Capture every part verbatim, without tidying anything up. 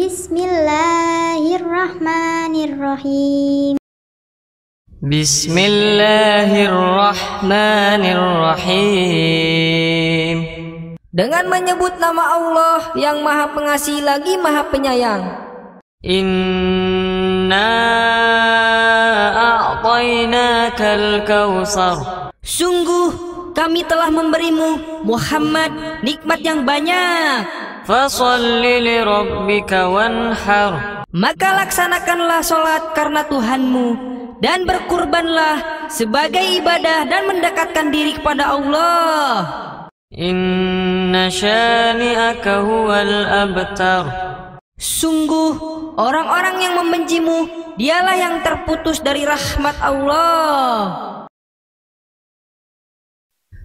Bismillahirrahmanirrahim. Bismillahirrahmanirrahim. Dengan menyebut nama Allah yang Maha Pengasih lagi Maha Penyayang. Inna a'tainakal kautsar. Sungguh kami telah memberimu Muhammad nikmat yang banyak. Fasholli li rabbika wanhar. Maka laksanakanlah sholat karena Tuhanmu dan berkurbanlah sebagai ibadah dan mendekatkan diri kepada Allah. Inna syani'aka huwal abtar. Sungguh orang-orang yang membencimu dialah yang terputus dari rahmat Allah.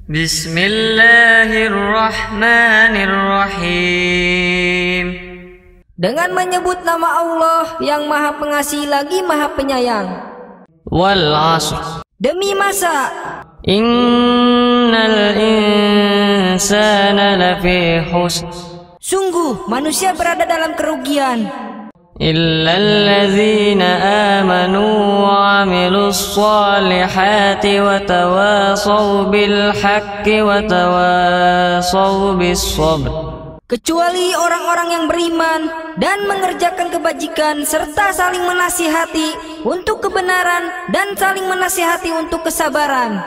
Bismillahirrahmanirrahim. Dengan menyebut nama Allah yang Maha Pengasih lagi Maha Penyayang. Wal 'ashr. Demi masa. Innal insana lafi khusr. Sungguh manusia berada dalam kerugian. Illal ladzina amanu wa 'amilus shalihati wa tawasaw bil haqqi wa tawasaw bis sabr. Kecuali orang-orang yang beriman dan mengerjakan kebajikan serta saling menasihati untuk kebenaran dan saling menasihati untuk kesabaran.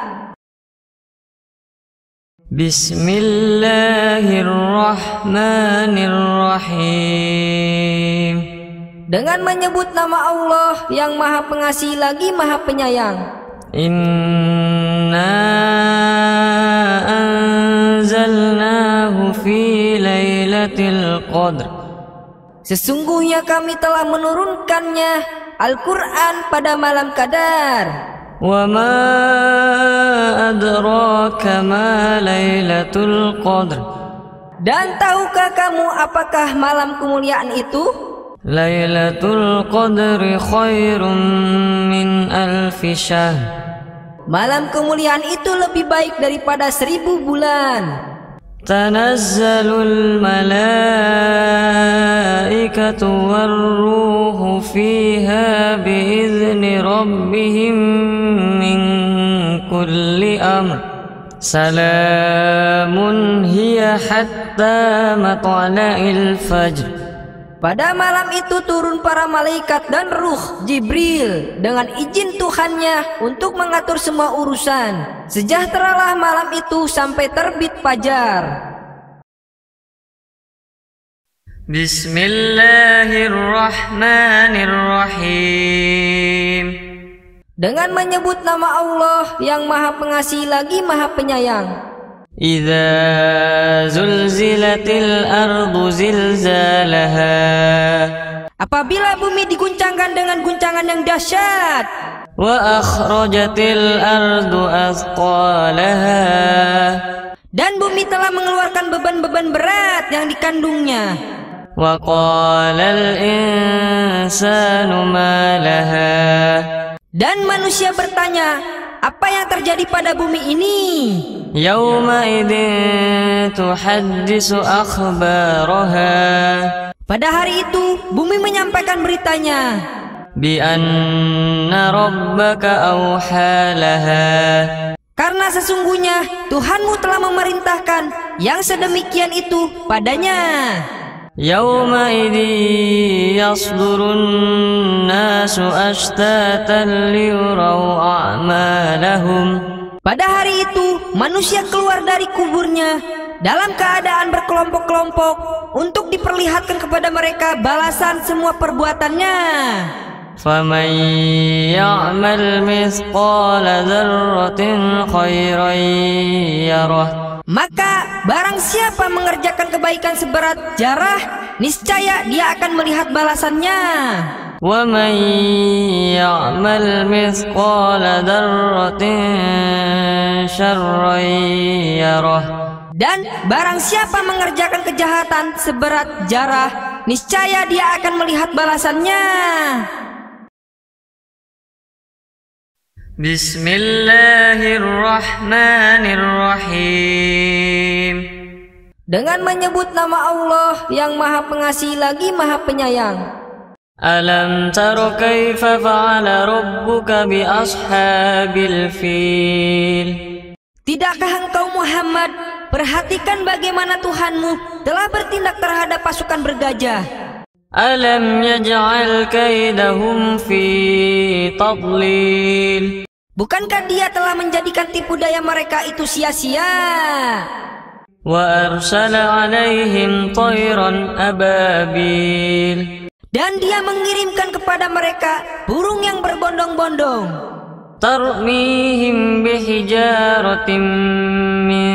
Bismillahirrahmanirrahim. Dengan menyebut nama Allah yang Maha Pengasih lagi Maha Penyayang. Inna anzalnahu fi lailatul qadr. Sesungguhnya kami telah menurunkannya Al-Qur'an pada malam Qadar. Wa ma adraka ma lailatul qadr. Dan tahukah kamu apakah malam kemuliaan itu? Lailatul qadri khairun min alfi syahr. Malam kemuliaan itu lebih baik daripada seribu bulan. Tanazzalul malaikatu warruhu fiha biizni rabbihim min kulli amr. Salamun hiya hatta matla'il fajr. Pada malam itu turun para malaikat dan ruh Jibril dengan izin Tuhannya untuk mengatur semua urusan. Sejahteralah malam itu sampai terbit fajar. Bismillahirrahmanirrahim. Dengan menyebut nama Allah yang Maha Pengasih lagi Maha Penyayang. Idza zulzilatil ardu zilzalaha. Apabila bumi diguncangkan dengan guncangan yang dahsyat. Wa akhrajatil ardu athqalaha. Dan bumi telah mengeluarkan beban-beban berat yang dikandungnya. Wa qalal insanu ma laha. Dan manusia bertanya, apa yang terjadi pada bumi ini? Yauma idzin tuhaddisu akhbaraha. Pada hari itu bumi menyampaikan beritanya. Bi anna rabbaka auha laha. Karena sesungguhnya Tuhanmu telah memerintahkan yang sedemikian itu padanya. Yauma idzin yasdurun nasu ashtatan liyurau a'malahum. Pada hari itu, manusia keluar dari kuburnya dalam keadaan berkelompok-kelompok untuk diperlihatkan kepada mereka balasan semua perbuatannya. فَمَنْ يَعْمَلْ مِثْقَالَ ذَرَّةٍ خَيْرًا يَرَهُ. Maka, barang siapa mengerjakan kebaikan seberat jarah, niscaya dia akan melihat balasannya. وَمَنْ يَعْمَلْ مِثْقَالَ ذَرَّةٍ شَرًّا يَرَهُ. Dan barang siapa mengerjakan kejahatan seberat jarah, niscaya dia akan melihat balasannya. Bismillahirrahmanirrahim. dengan menyebut nama Allah yang Maha Pengasih lagi Maha Penyayang. Alam tara kaifa fa'ala rabbuka bi ashabil fil. Tidakkah engkau Muhammad perhatikan bagaimana Tuhanmu telah bertindak terhadap pasukan bergajah? Alam yaj'al kaidahum fi tadlil. Bukankah dia telah menjadikan tipu daya mereka itu sia-sia? وَأَرْسَلَ عَلَيْهِمْ طَيْرًا أَبَابِيلَ. Dan dia mengirimkan kepada mereka burung yang berbondong-bondong. تَرْمِيهِمْ بِحِجَارَةٍ مِّن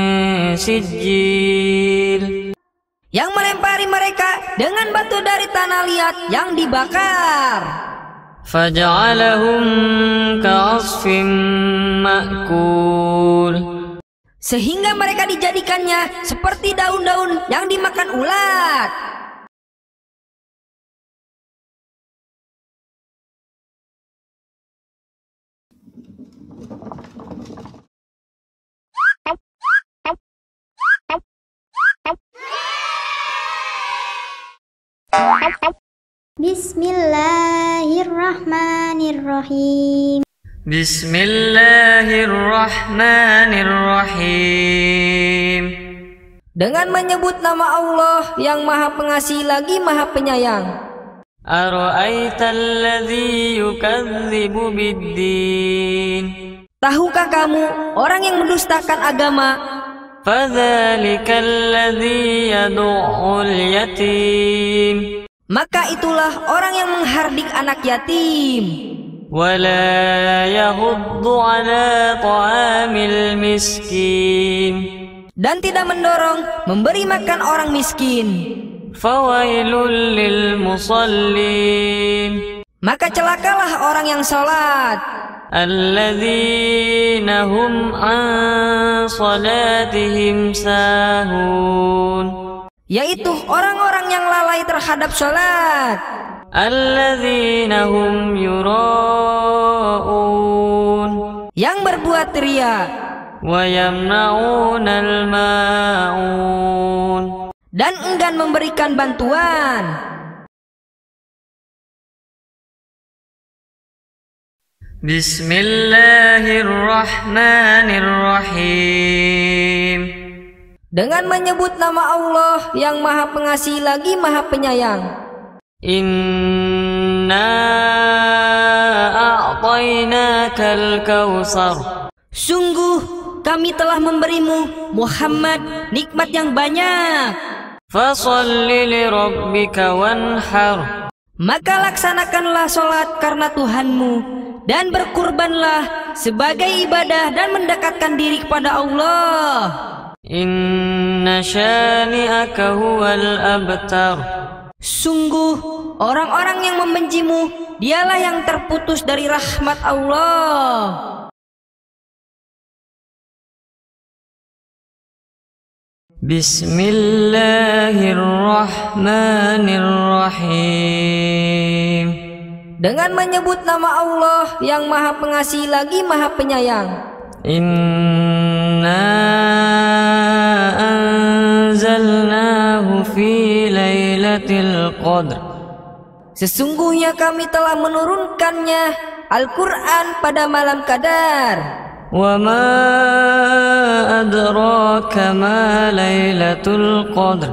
سِجِّيلٍ. Yang melempari mereka dengan batu dari tanah liat yang dibakar. فَجَعَلَهُمْ كَعَصْفٍ مَأْكُولٍ. Sehingga mereka dijadikannya seperti daun-daun yang dimakan ulat. Bismillahirrahmanirrahim. Bismillahirrahmanirrahim. Dengan menyebut nama Allah yang Maha Pengasih lagi Maha Penyayang. Ara'aital ladzi yukadzibu biddin. Tahukah kamu orang yang mendustakan agama? Fadzalikal ladzi yad'ul yatim. Maka itulah orang yang menghardik anak yatim. ولا يغض على طعام المسكين. Dan tidak mendorong memberi makan orang miskin. فويل للمصلين. Maka celakalah orang yang salat. الذين هم عن صلاتهم ساهون. Yaitu orang-orang yang lalai terhadap salat. Alladzina hum yura'un. Yang berbuat riya. Wa yamna'unal ma'un. Dan enggan memberikan bantuan. Bismillahirrahmanirrahim. Dengan menyebut nama Allah yang Maha Pengasih lagi Maha Penyayang. Inna a'tainakal kautsar. Sungguh kami telah memberimu Muhammad nikmat yang banyak. Fasholli lirabbika wanhar. Maka laksanakanlah salat karena Tuhanmu dan berkurbanlah sebagai ibadah dan mendekatkan diri kepada Allah. Inna syani'aka huwal abtar. Sungguh orang-orang yang membencimu, dialah yang terputus dari rahmat Allah. Bismillahirrahmanirrahim. Dengan menyebut nama Allah yang Maha Pengasih lagi Maha Penyayang. Inna anzalnahu fi lailatil qadr. Sesungguhnya kami telah menurunkannya Al-Quran pada malam Qadar. Wa ma adraka ma Lailatul Qadr.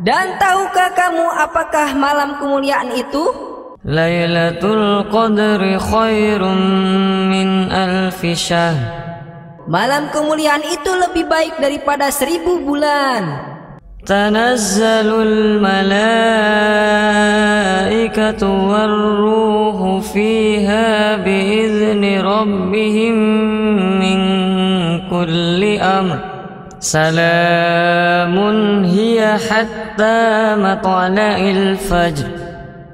Dan tahukah kamu apakah malam kemuliaan itu? Lailatul Qadri khairum min alfi syahr. Malam kemuliaan itu lebih baik daripada seribu bulan. Tanazzalul malaikatu warruhu fiha biizni rabbihim min kulli amr. Salamun hiya hatta matla'il fajr.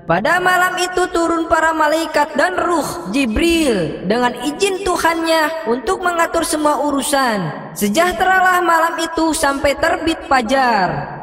Pada malam itu turun para malaikat dan ruh Jibril dengan izin Tuhannya untuk mengatur semua urusan. Sejahteralah malam itu sampai terbit fajar.